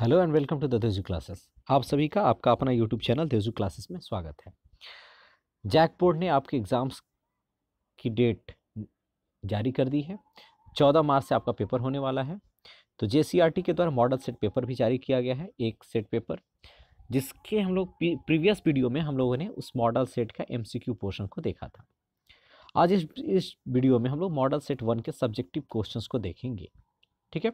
Hello and welcome to the देजू classes. आप सभी का आपका अपना यूट्यूब चैनल देजू क्लासेस में स्वागत है। जैक बोर्ड ने आपके एग्ज़ाम्स की डेट जारी कर दी है। 14 मार्च से आपका पेपर होने वाला है। तो जेसीईआरटी के द्वारा मॉडल सेट पेपर भी जारी किया गया है, एक सेट पेपर, जिसके हम लोग प्रीवियस वीडियो में हम लोगों ने उस मॉडल सेट का MCQ पोर्शन को देखा था। आज इस वीडियो में हम लोग मॉडल सेट 1 के सब्जेक्टिव क्वेश्चन को देखेंगे। ठीक है,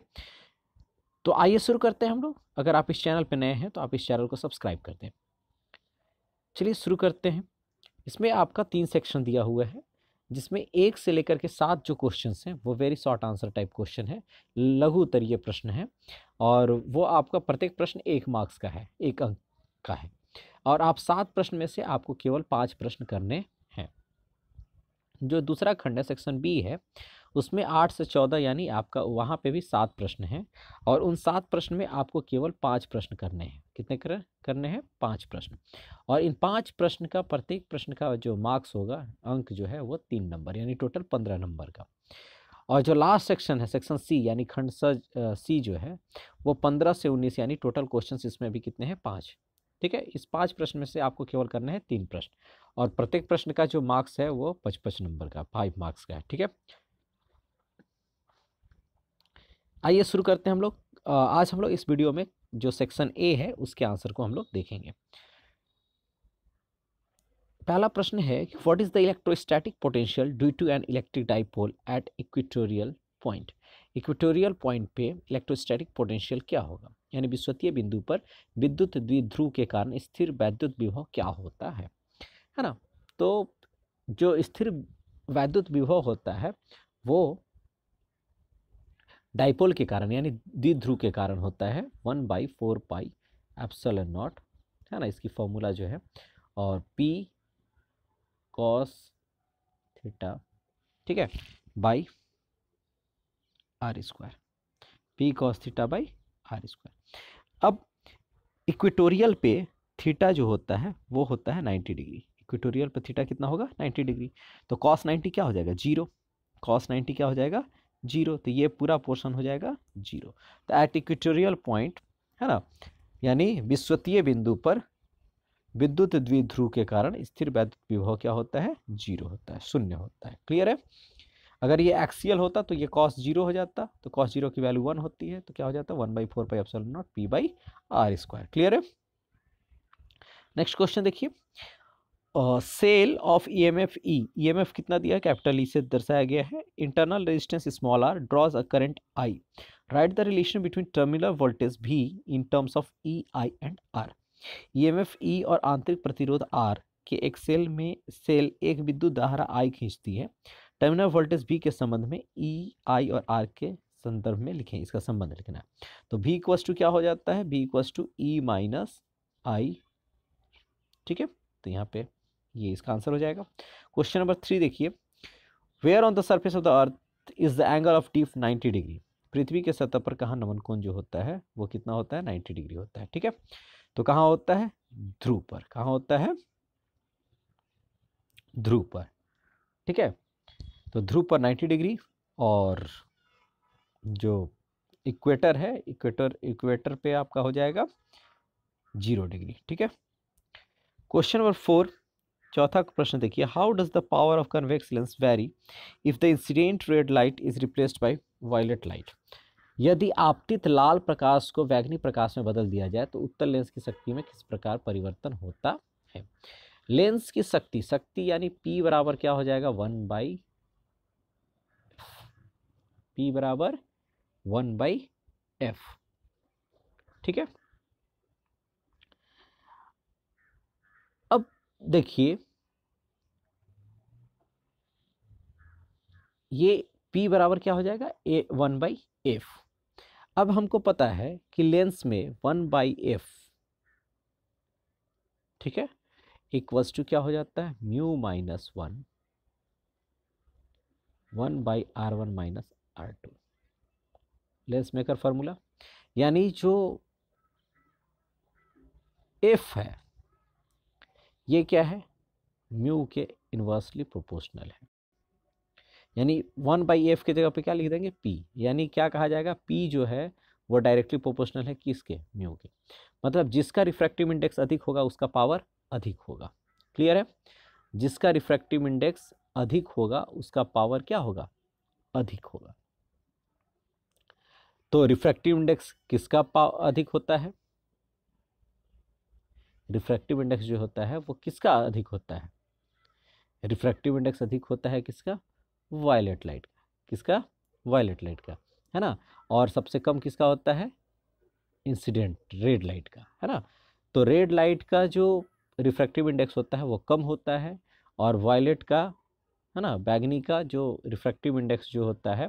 तो आइए शुरू करते हैं हम लोग। अगर आप इस चैनल पर नए हैं तो आप इस चैनल को सब्सक्राइब कर दें। चलिए शुरू करते हैं। इसमें आपका 3 सेक्शन दिया हुआ है, जिसमें 1 से लेकर के 7 जो क्वेश्चंस हैं वो very short answer type question है, लघु उत्तरीय प्रश्न है, और वो आपका प्रत्येक प्रश्न 1 मार्क्स का है, 1 अंक का है, और आप 7 प्रश्न में से आपको केवल 5 प्रश्न करने हैं। जो दूसरा खंड है, सेक्शन बी है, उसमें 8 से 14 यानी आपका वहाँ पे भी 7 प्रश्न हैं, और उन 7 प्रश्न में आपको केवल 5 प्रश्न करने हैं। कितने करने हैं? 5 प्रश्न। और इन 5 प्रश्न का, प्रत्येक प्रश्न का जो मार्क्स होगा, अंक जो है वो 3 नंबर, यानी टोटल 15 नंबर का। और जो लास्ट सेक्शन है, सेक्शन सी यानी खंड सी जो है वो 15 से 19 यानी टोटल क्वेश्चन इसमें भी कितने हैं? 5। ठीक है, इस 5 प्रश्न में से आपको केवल करना है 3 प्रश्न, और प्रत्येक प्रश्न का जो मार्क्स है वो 55 नंबर का, 5 मार्क्स का है। ठीक है, आइए शुरू करते हैं हम लोग। आज हम लोग इस वीडियो में जो सेक्शन ए है उसके आंसर को हम लोग देखेंगे। पहला प्रश्न है कि what is the electrostatic potential due to an electric dipole at equatorial point. Equatorial point पे इलेक्ट्रोस्टैटिक पोटेंशियल क्या होगा, यानी विश्वतीय बिंदु पर विद्युत द्विध्रुव के कारण स्थिर वैद्युत विभव क्या होता है ना। तो जो स्थिर वैद्युत विभव होता है वो डाइपोल के कारण यानी द्विध्रुव के कारण होता है, 1/4πε0 है ना, इसकी फॉर्मूला जो है, और P cos θ, ठीक है, by R², P cos θ/R²। अब इक्वेटोरियल पे थीटा जो होता है वो होता है 90 डिग्री। इक्वेटोरियल पे थीटा कितना होगा? 90 डिग्री। तो cos 90 क्या हो जाएगा? 0। cos 90 क्या हो जाएगा? 0। तो ये पूरा पोर्शन हो जाएगा 0। तो एट इक्वेटोरियल पॉइंट है ना, यानी विश्वतीय बिंदु पर विद्युत द्विध्रुव के कारण स्थिर वैद्युत विभव क्या होता है? 0 होता है, 0 होता है। क्लियर है? अगर ये एक्सियल होता तो ये cos 0 हो जाता, तो cos 0 की वैल्यू 1 होती है, तो क्या हो जाता? 1/4πε0 P/R²। क्लियर है? नेक्स्ट क्वेश्चन देखिए, सेल ऑफ EMF कितना दिया है? कैपिटल E से दर्शाया गया है। Internal resistance r draws a current I। Right the relation between terminal voltage V in terms of E, I and R। EMF E और आंतरिक प्रतिरोध R के एक सेल में सेल एक विद्युत धारा I खींचती है। टर्मिनल वोल्टेज V के संबंध में E, I और R के संदर्भ में लिखें। इसका संबंध लिखना है, तो V= क्या हो जाता है? V= E - I। ठीक है, तो यहाँ पे ये इसका आंसर हो जाएगा। क्वेश्चन नंबर 3 देखिए, where on the surface of the earth is the angle of dip 90 degree. पृथ्वी के सतह पर कहाँ नमन कोण जो होता है वो कितना होता है? 90 डिग्री होता है। ठीक है, तो कहाँ होता है? ध्रुव पर। कहाँ होता है? ध्रुव पर। ठीक है, तो ध्रुव पर 90 डिग्री, और जो इक्वेटर है, इक्वेटर पे आपका हो जाएगा 0 डिग्री। ठीक है, क्वेश्चन नंबर 4, चौथा प्रश्न देखिए, how does the power of convex lens vary if the incident red light is replaced by violet light. यदि आपतित लाल प्रकाश को बैंगनी प्रकाश में बदल दिया जाए तो उत्तल लेंस की शक्ति में किस प्रकार परिवर्तन होता है। लेंस की शक्ति यानी P= क्या हो जाएगा? 1/F। ठीक है, अब देखिए ये P= क्या हो जाएगा? 1/F। अब हमको पता है कि लेंस में 1/F, ठीक है, = क्या हो जाता है? μ - 1, 1/R1 - R2। Lens maker formula, यानी जो F है ये क्या है? म्यू के इन्वर्सली प्रोपोर्शनल है, यानी 1/F की जगह पे क्या लिख देंगे? P। यानी क्या कहा जाएगा? P जो है वो डायरेक्टली प्रोपोर्शनल है किसके, म्यू के। मतलब जिसका रिफ्रैक्टिव इंडेक्स अधिक होगा उसका पावर अधिक होगा। क्लियर है, जिसका रिफ्रैक्टिव इंडेक्स अधिक होगा उसका पावर क्या होगा, अधिक होगा। तो रिफ्रैक्टिव इंडेक्स किसका अधिक होता है, रिफ्रैक्टिव इंडेक्स जो होता है वो किसका अधिक होता है, रिफ्रैक्टिव इंडेक्स अधिक होता है किसका, वायलेट लाइट का। किसका, वायलेट लाइट का, है ना। और सबसे कम किसका होता है, इंसिडेंट रेड लाइट का, है ना। तो रेड लाइट का जो रिफ्रैक्टिव इंडेक्स होता है वो कम होता है और वायलेट का, है ना, बैंगनी का जो रिफ्रैक्टिव इंडेक्स जो होता है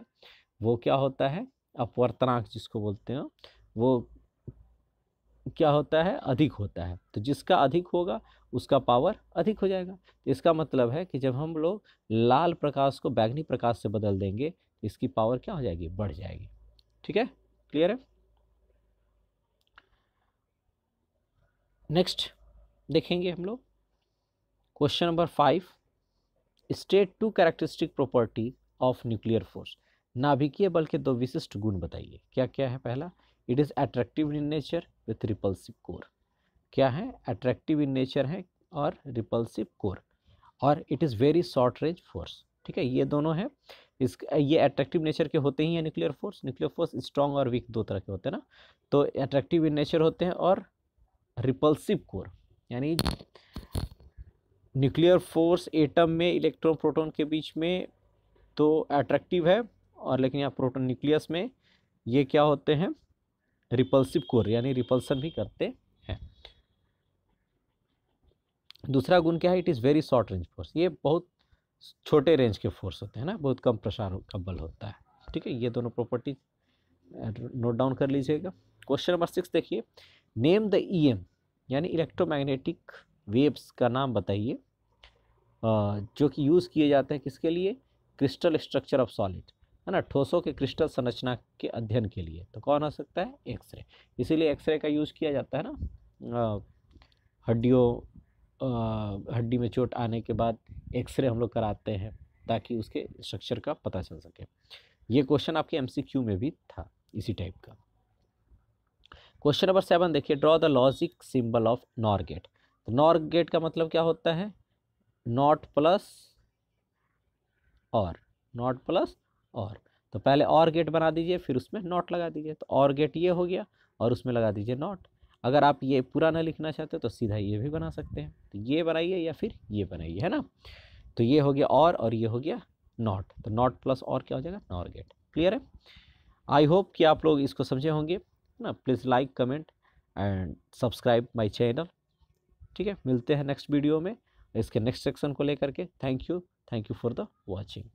वो क्या होता है, अपवर्तनांक जिसको बोलते हैं, वो क्या होता है, अधिक होता है। तो जिसका अधिक होगा उसका पावर अधिक हो जाएगा। इसका मतलब है कि जब हम लोग लाल प्रकाश को बैंगनी प्रकाश से बदल देंगे इसकी पावर क्या हो जाएगी, बढ़ जाएगी। ठीक है, क्लियर है। नेक्स्ट देखेंगे हम लोग question number 5, state 2 characteristic property of nuclear force. नाभिकीय बल के दो विशिष्ट गुण बताइए, क्या क्या है। पहला, it is attractive in nature with repulsive core. क्या है, अट्रैक्टिव इन नेचर है और रिपल्सिव कोर। और it is very short range force. ठीक है, ये दोनों हैं। इस ये अट्रैक्टिव नेचर के होते ही हैं nuclear force. Nuclear force strong और वीक दो तरह के होते हैं ना। तो अट्रैक्टिव इन नेचर होते हैं और रिपल्सिव कोर, यानी न्यूक्लियर फोर्स एटम में इलेक्ट्रॉन प्रोटॉन के बीच में तो अट्रैक्टिव है और लेकिन यहाँ प्रोटॉन न्यूक्लियस में ये क्या होते हैं, रिपल्सिव कोर, यानी रिपल्सन भी करते हैं। दूसरा गुण क्या है, it is very short range force. ये बहुत छोटे रेंज के फोर्स होते हैं ना, बहुत कम प्रसार का बल होता है। ठीक है, ये दोनों प्रॉपर्टी नोट डाउन कर लीजिएगा। क्वेश्चन नंबर 6 देखिए, नेम द ईएम यानी इलेक्ट्रोमैग्नेटिक वेव्स का नाम बताइए जो कि यूज़ किए जाते हैं किसके लिए, क्रिस्टल स्ट्रक्चर ऑफ सॉलिड, है ना, ठोसों के क्रिस्टल संरचना के अध्ययन के लिए। तो कौन हो सकता है, एक्सरे। इसीलिए एक्सरे का यूज़ किया जाता है ना, हड्डी में चोट आने के बाद एक्सरे हम लोग कराते हैं ताकि उसके स्ट्रक्चर का पता चल सके। ये क्वेश्चन आपके एमसीक्यू में भी था इसी टाइप का। क्वेश्चन नंबर 7 देखिए, draw the logic symbol of NOR gate. तो नॉर गेट का मतलब क्या होता है, नॉट प्लस और, नॉट प्लस और। तो पहले और गेट बना दीजिए फिर उसमें नॉट लगा दीजिए। तो और गेट ये हो गया और उसमें लगा दीजिए नॉट। अगर आप ये पूरा ना लिखना चाहते तो सीधा ये भी बना सकते हैं। तो ये बनाइए या फिर ये बनाइए, है ना। तो ये हो गया और ये हो गया नॉट। तो नॉट प्लस और क्या हो जाएगा, नॉर गेट। क्लियर है। आई होप कि आप लोग इसको समझे होंगे ना। Please like comment and subscribe my channel. ठीक है, मिलते हैं नेक्स्ट वीडियो में इसके नेक्स्ट सेक्शन को लेकर के। Thank you for the watching.